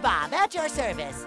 SpongeBob, at your service.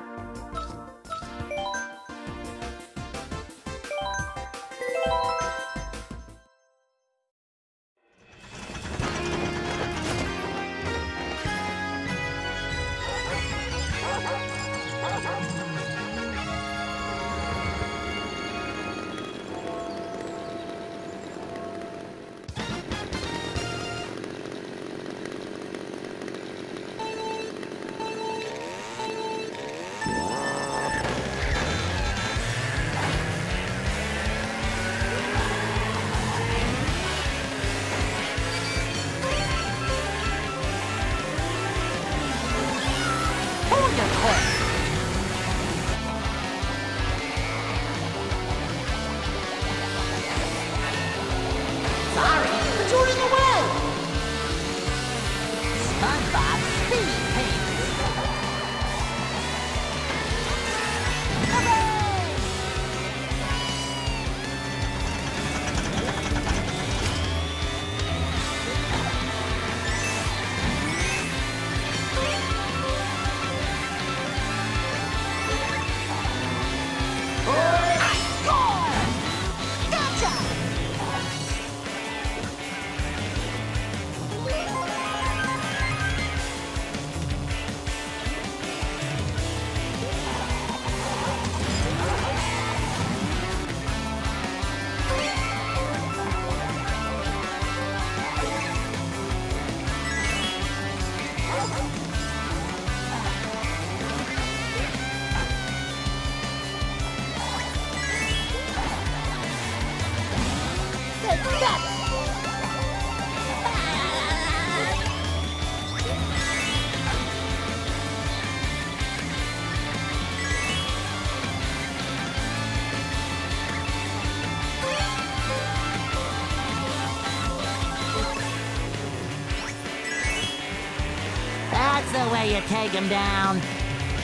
The way you take him down.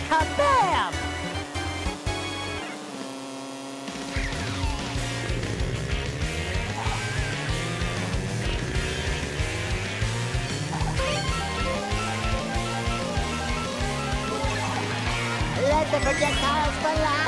Kabam! Let the projectiles fly!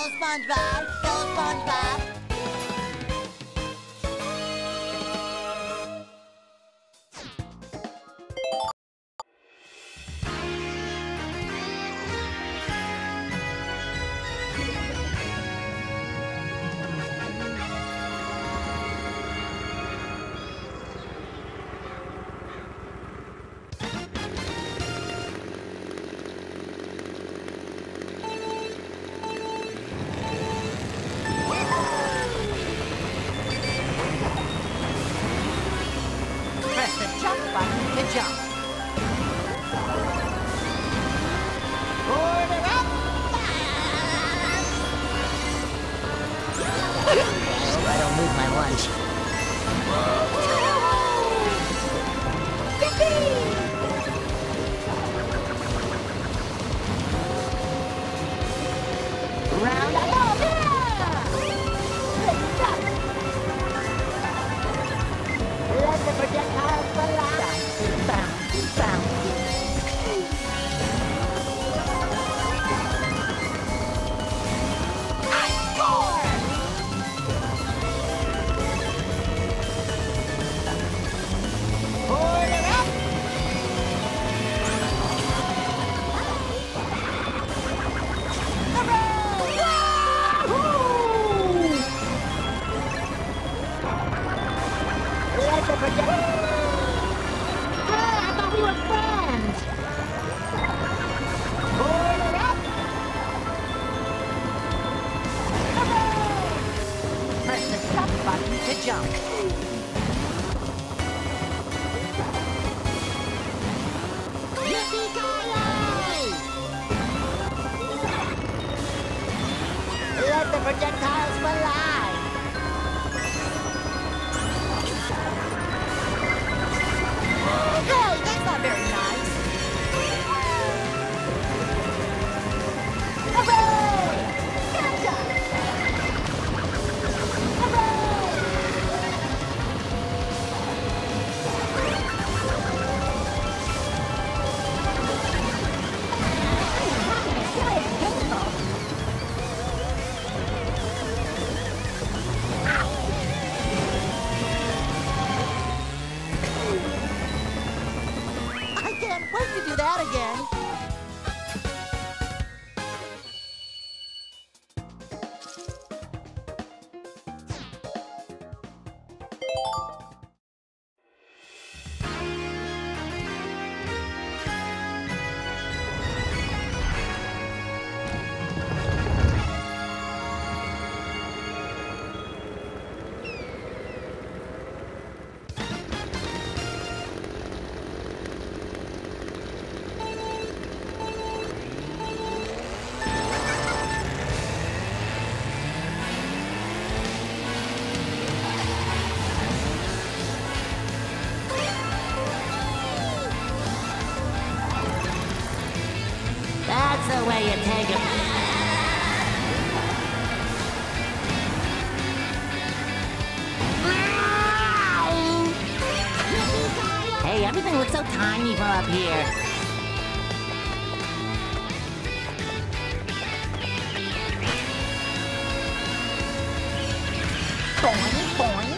SpongeBob, go SpongeBob. Woo! Let the projectiles fly! No, that's not very nice! Hey, everything looks so tiny from up here. Boing, boing.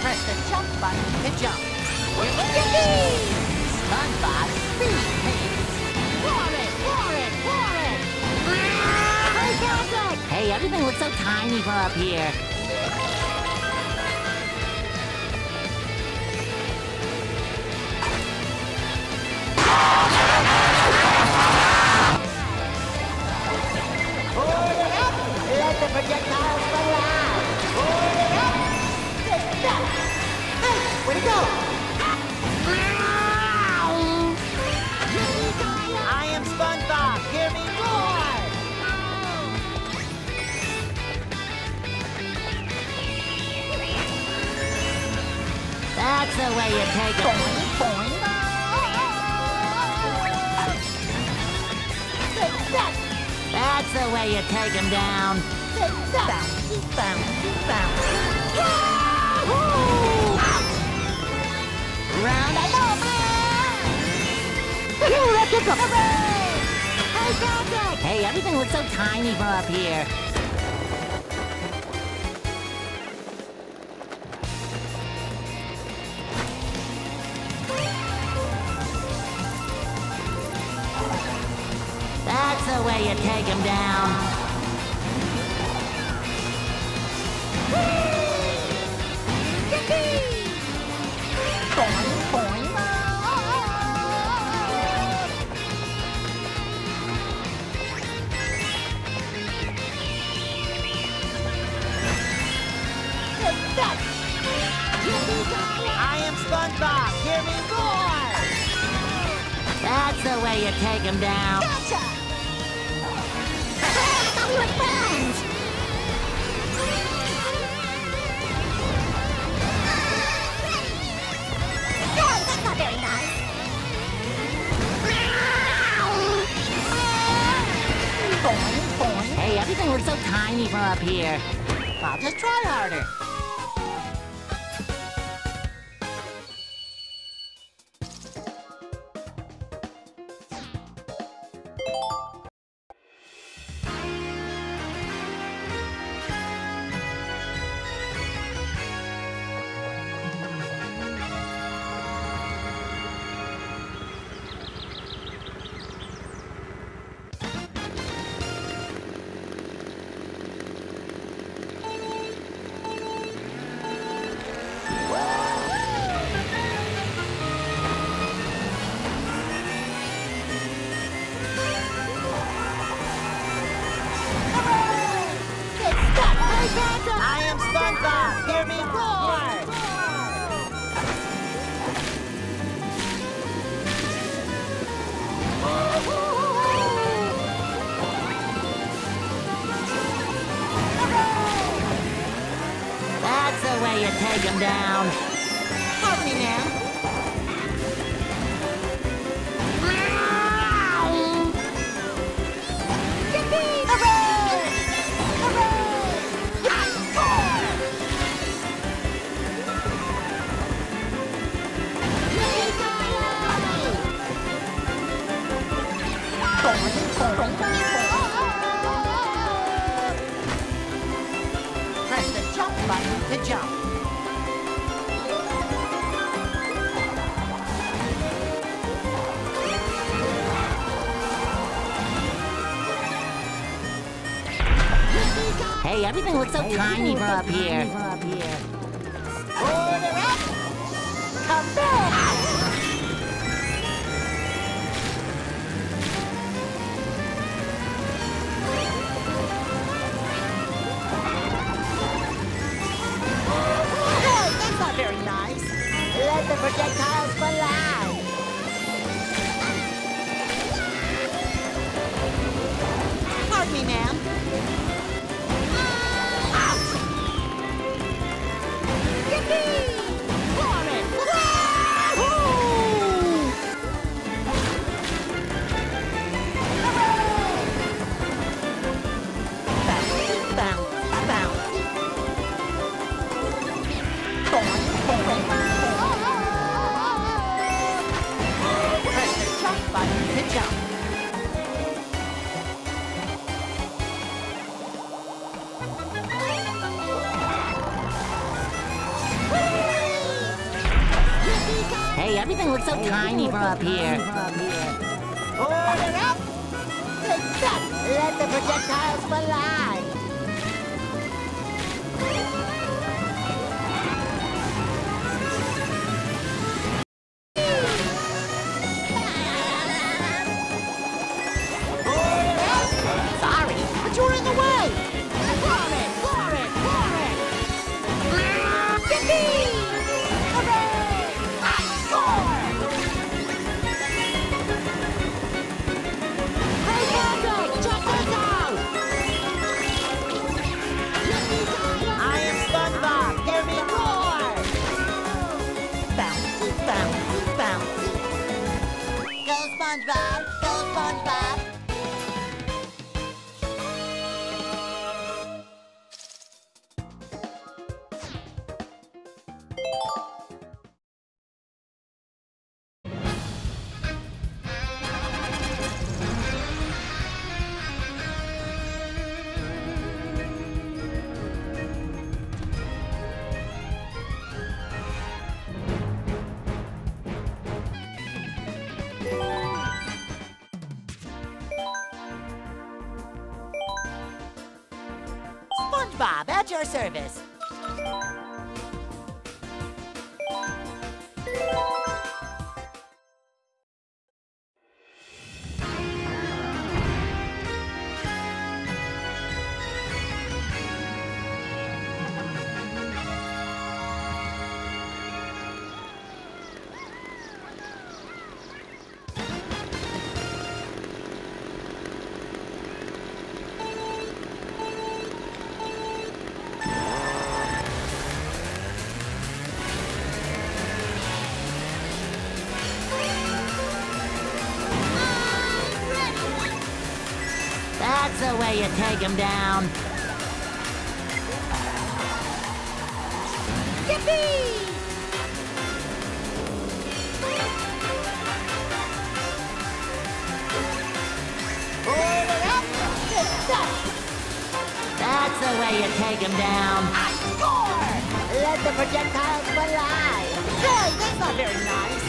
Press the jump button to jump. SpongeBob speed paints. Warren! Hey, everything looks so tiny from up here. Hold it up! Let the projectiles fly! Hold it up! Take that! Hey, where'd it go? I am SpongeBob! Hear me roar! That's the way you take it. Boing, boing. That's the way you take him down. Bouncy, bouncy, bouncy. Round and over. Hooray! I found it. Hey, everything looks so tiny from up here. That's the way you take him down. Boing, boing. I am SpongeBob. Hear me roar! That's the way you take him down. Gotcha! We were friends! No, that's not very nice! Boing, boing. Hey, everything looks so tiny from up here. I'll just try harder. one down. Help me now. Press the jump button to jump. Hey, everything looks so tiny from up here. Order up! Come back! Let the projectiles fly! Pardon me, ma'am. Out! Yippee! For it! Wahoo! Hooray! Bounce, bounce, bounce. Boing, boing, boing. Good job. Hey, everything looks so tiny from up here. Order up! Let's up! Let the projectiles fly! SpongeBob, go SpongeBob! Bob, at your service. That's the way you take him down. Yippee! Order up! That's the way you take him down. I score! Let the projectiles fly! Hey, that's not very nice.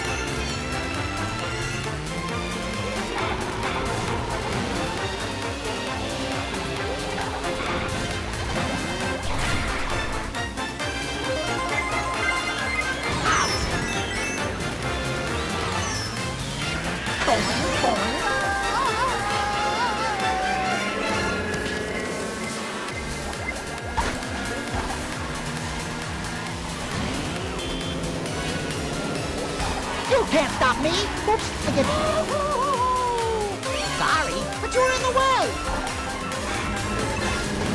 You can't stop me! Oops, I did. Sorry, but you're in the way!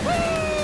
Whee!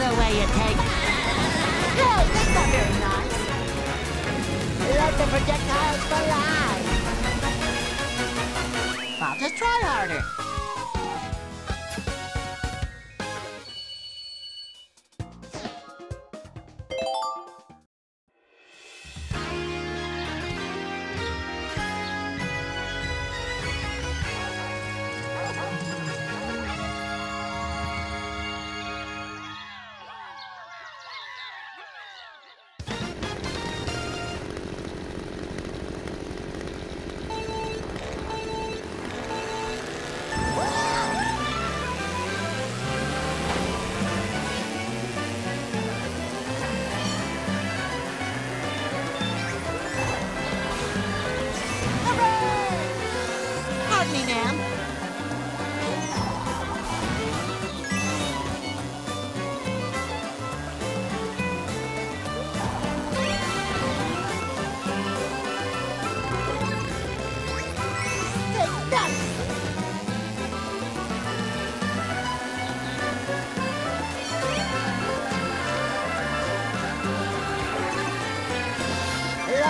The way you take. No, that's not very nice. Let the projectiles fly. I'll just try harder.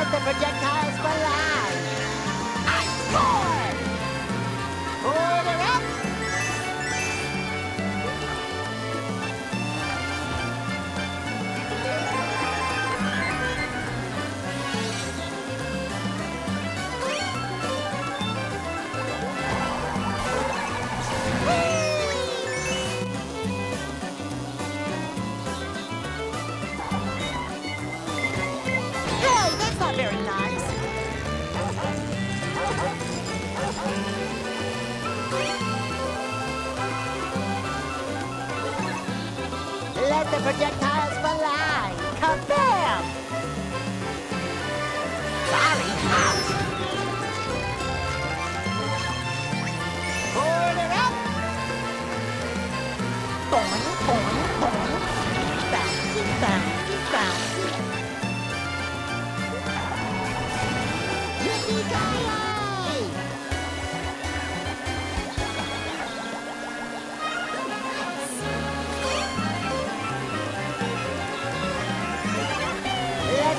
The projectiles for life. I scored! Order up! Hey, that's not very nice. Let the projectiles fly. Kabam! Sorry, out! Order up! Boing, boing, boing. Bouncy, bouncy, bouncy. Let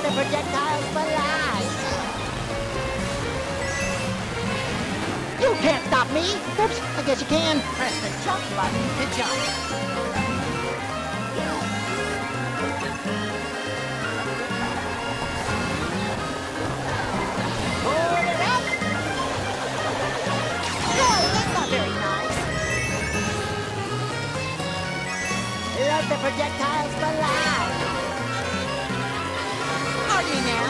the projectiles fly. You can't stop me. Oops, I guess you can. Press the jump button to jump. The projectiles for life. Howdy now.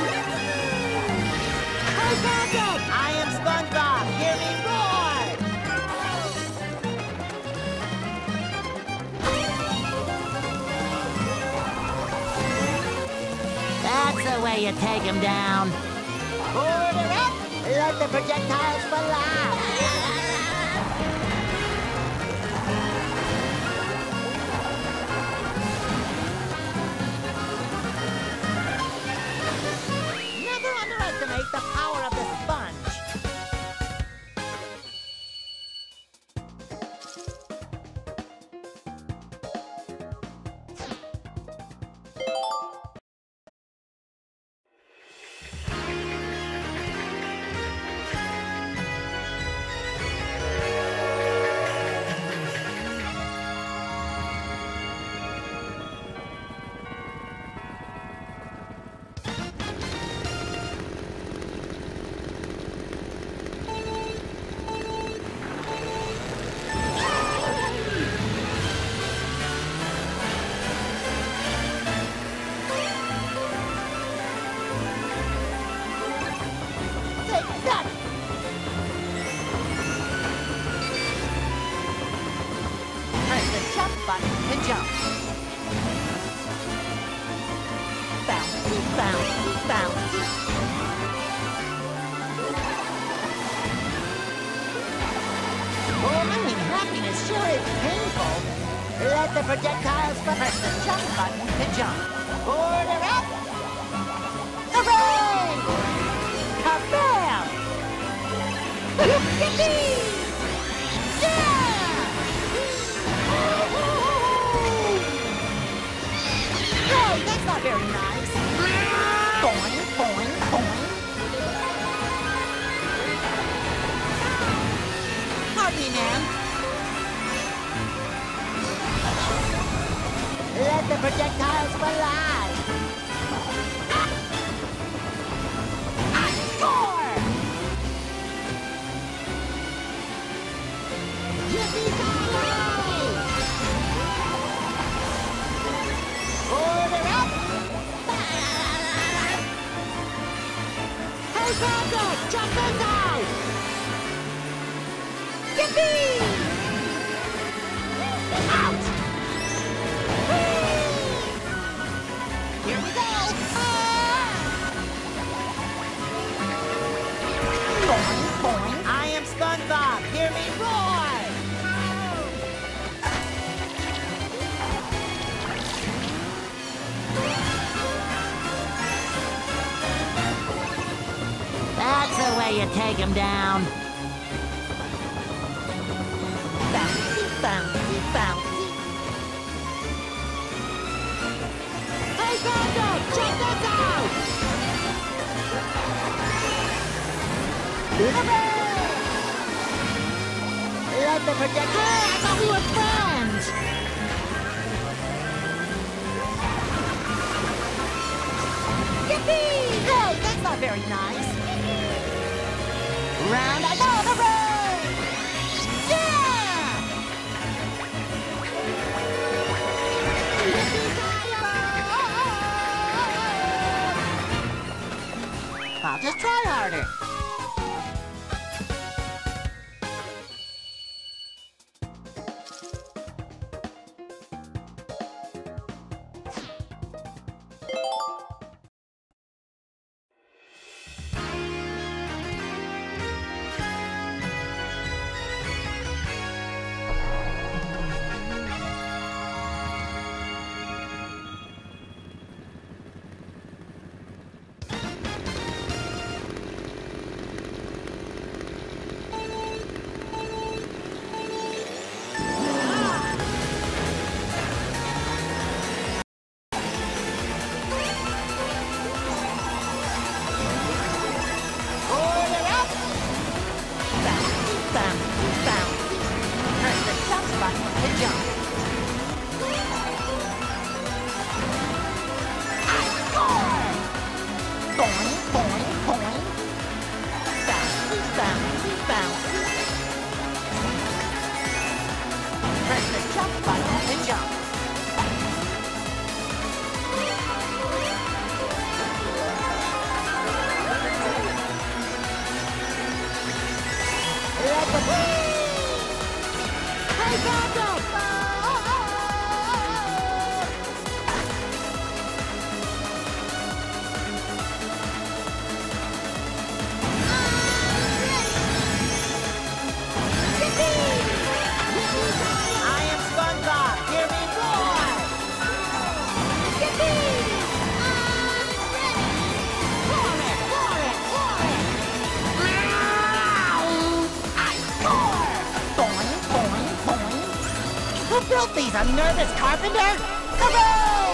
I found it! I am SpongeBob. Hear me roar! That's the way you take him down. Order up! Let the projectiles for life. The power of the sponge. to jump. Bounce, bounce, bounce. Overwhelming happiness sure is painful. Let the projectiles press the jump button to jump. Order up! Hooray! Kabam! Yippee! That's not very nice. Boing, boing, boing. Hardly, man. Let the projectiles fly. I score! Yippee-ki-yay! Order up! Jump and down! Yippee! Out! Whee! Here we go! Boing, boing! I am SpongeBob! Hear me roar! That's the way you take him down. Bouncy, bouncy, bouncy. Hey, Fonda, check this out! Hooray! Let the projector... I thought we were friends! Yippee! Hey, that's not very nice. Round I go, hooray! Yeah! I'll just try harder. These, a nervous carpenter? Hooray!